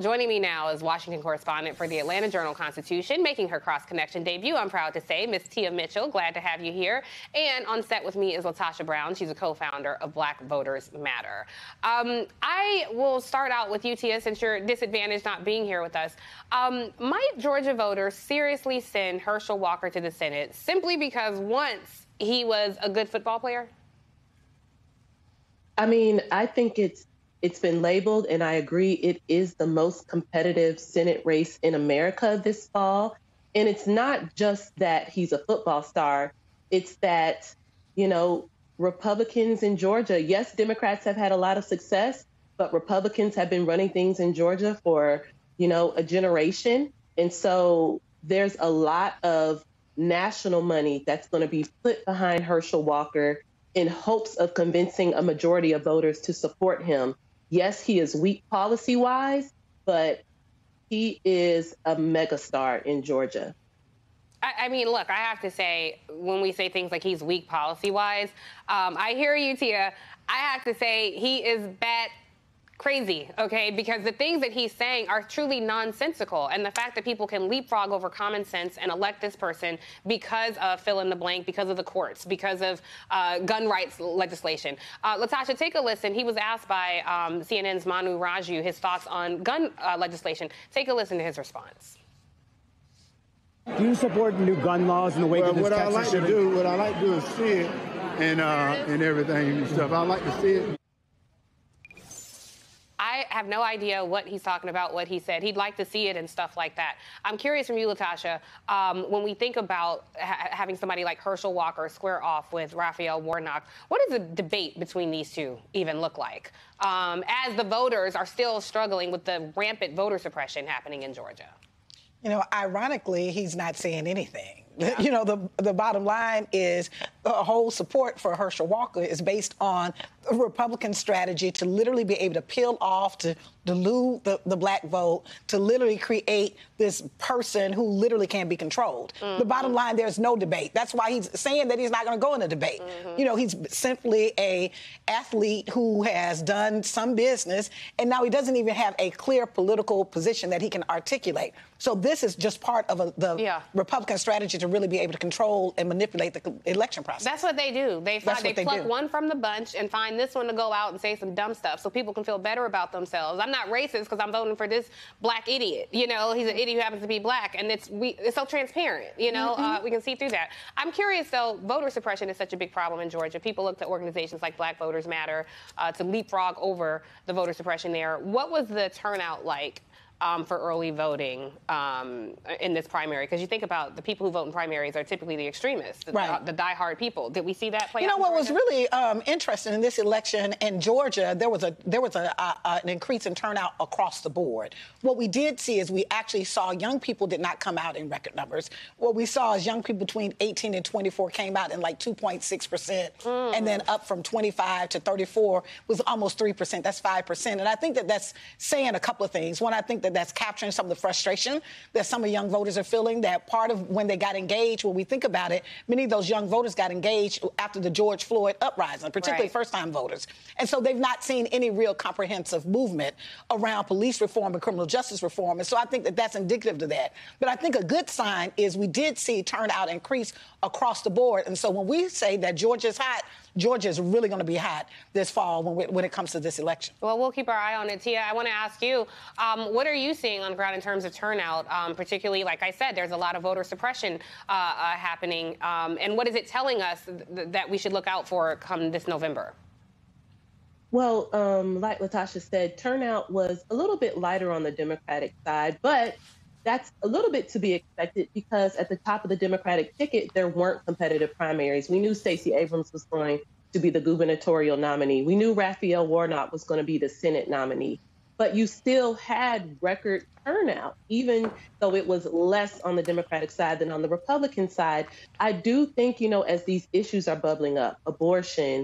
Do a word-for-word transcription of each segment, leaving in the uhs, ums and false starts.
Joining me now is Washington correspondent for the Atlanta Journal-Constitution, making her cross-connection debut, I'm proud to say, Miss Tia Mitchell. Glad to have you here. And on set with me is LaTosha Brown. She's a co-founder of Black Voters Matter. Um, I will start out with you, Tia, since you're disadvantaged not being here with us. Um, might Georgia voters seriously send Herschel Walker to the Senate simply because once he was a good football player? I mean, I think it's It's been labeled, and I agree, it is the most competitive Senate race in America this fall. And it's not just that he's a football star. It's that, you know, Republicans in Georgia, yes, Democrats have had a lot of success, but Republicans have been running things in Georgia for, you know, a generation. And so there's a lot of national money that's going to be put behind Herschel Walker in hopes of convincing a majority of voters to support him. Yes, he is weak policy-wise, but he is a megastar in Georgia. I, I mean, look, I have to say, when we say things like he's weak policy-wise, um, I hear you, Tia. I have to say he is bat crazy, okay? Because the things that he's saying are truly nonsensical. And the fact that people can leapfrog over common sense and elect this person because of fill in the blank, because of the courts, because of uh, gun rights legislation. Uh, LaTosha, take a listen. He was asked by um, C N N's Manu Raju his thoughts on gun uh, legislation. Take a listen to his response. Do you support new gun laws in the wake well, of this what Texas I like shooting? To do, what I like to do is see it and, uh, and everything and stuff. I like to see it. I have no idea what he's talking about, what he said. He'd like to see it and stuff like that. I'm curious from you, LaTosha, um, when we think about ha having somebody like Herschel Walker square off with Raphael Warnock, what does the debate between these two even look like, um, as the voters are still struggling with the rampant voter suppression happening in Georgia? You know, ironically, he's not saying anything. Yeah. You know, the the bottom line is the whole support for Herschel Walker is based on a Republican strategy to literally be able to peel off, to dilute the, the black vote, to literally create this person who literally can't be controlled. Mm-hmm. The bottom line, there's no debate. That's why he's saying that he's not going to go in a debate. Mm-hmm. You know, he's simply a athlete who has done some business, and now he doesn't even have a clear political position that he can articulate. So this is just part of a, the yeah. Republican strategy to to really be able to control and manipulate the election process. That's what they do. They find, they, they pluck do. one from the bunch and find this one to go out and say some dumb stuff so people can feel better about themselves. I'm not racist because I'm voting for this black idiot. You know, he's an idiot who happens to be black, and it's we, it's so transparent. You know, mm-hmm. uh, we can see through that. I'm curious, though, voter suppression is such a big problem in Georgia. People look to organizations like Black Voters Matter uh, to leapfrog over the voter suppression there. What was the turnout like Um, for early voting um, in this primary? Because you think about the people who vote in primaries are typically the extremists, the, right. the, the diehard people. Did we see that play out? You know, what was really um, interesting in this election in Georgia, there was a there was a, a, a, an increase in turnout across the board. What we did see is we actually saw young people did not come out in record numbers. What we saw is young people between eighteen and twenty-four came out in like two point six percent, mm. and then up from twenty-five to thirty-four was almost three percent. That's five percent. And I think that that's saying a couple of things. One, I think that That that's capturing some of the frustration that some of young voters are feeling, that part of when they got engaged, when we think about it, many of those young voters got engaged after the George Floyd uprising, particularly right. first-time voters. And so they've not seen any real comprehensive movement around police reform and criminal justice reform. And so I think that that's indicative of that. But I think a good sign is we did see turnout increase across the board. And so when we say that Georgia's hot, Georgia is really going to be hot this fall when, we, when it comes to this election. Well, we'll keep our eye on it. Tia, I want to ask you, um, what are you seeing on the ground in terms of turnout? Um, particularly, like I said, there's a lot of voter suppression uh, uh, happening. Um, and what is it telling us th that we should look out for come this November? Well, um, like LaTosha said, turnout was a little bit lighter on the Democratic side, but that's a little bit to be expected because at the top of the Democratic ticket, there weren't competitive primaries. We knew Stacey Abrams was going to be the gubernatorial nominee. We knew Raphael Warnock was going to be the Senate nominee. But you still had record turnout, even though it was less on the Democratic side than on the Republican side. I do think, you know, as these issues are bubbling up, abortion,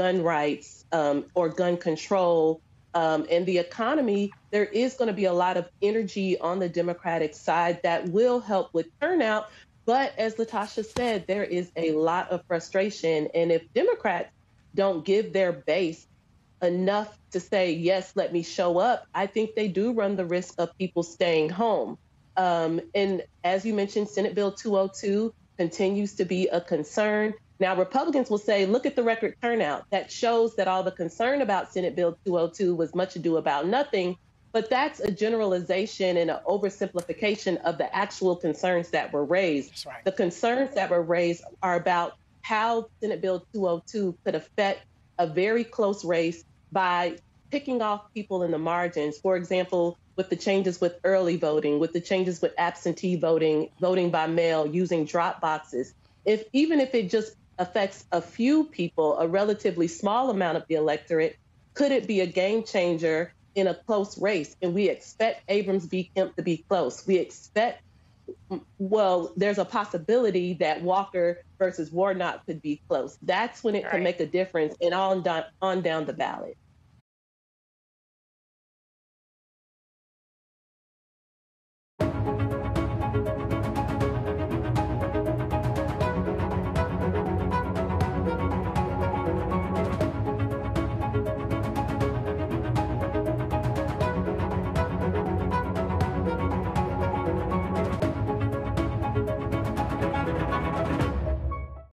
gun rights, um, or gun control, Um, and the economy, there is going to be a lot of energy on the Democratic side that will help with turnout. But as LaTosha said, there is a lot of frustration. And if Democrats don't give their base enough to say, yes, let me show up, I think they do run the risk of people staying home. Um, and as you mentioned, Senate Bill two oh two continues to be a concern. Now, Republicans will say, look at the record turnout. That shows that all the concern about Senate Bill two oh two was much ado about nothing. But that's a generalization and an oversimplification of the actual concerns that were raised. That's right. The concerns that were raised are about how Senate Bill two oh two could affect a very close race by picking off people in the margins. For example, with the changes with early voting, with the changes with absentee voting, voting by mail, using drop boxes. If even if it just affects a few people, a relatively small amount of the electorate, could it be a game changer in a close race? And we expect Abrams v. Kemp to be close. We expect, well, there's a possibility that Walker versus Warnock could be close. That's when it all can right. make a difference and on down, on down the ballot.